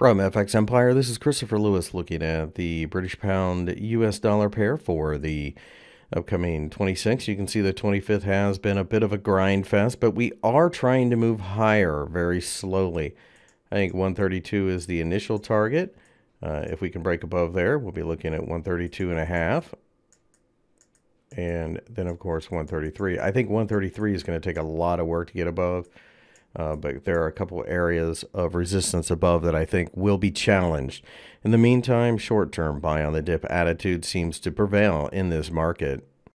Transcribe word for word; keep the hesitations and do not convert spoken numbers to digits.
From F X Empire, this is Christopher Lewis looking at the British pound U S dollar pair for the upcoming twenty-sixth. You can see the twenty-fifth has been a bit of a grind fest, but we are trying to move higher very slowly. I think one thirty-two is the initial target. Uh, if we can break above there, we'll be looking at one thirty-two and a half. And then, of course, one thirty-three. I think one thirty-three is going to take a lot of work to get above. Uh, but there are a couple areas of resistance above that I think will be challenged. In the meantime, short-term buy on the dip attitude seems to prevail in this market.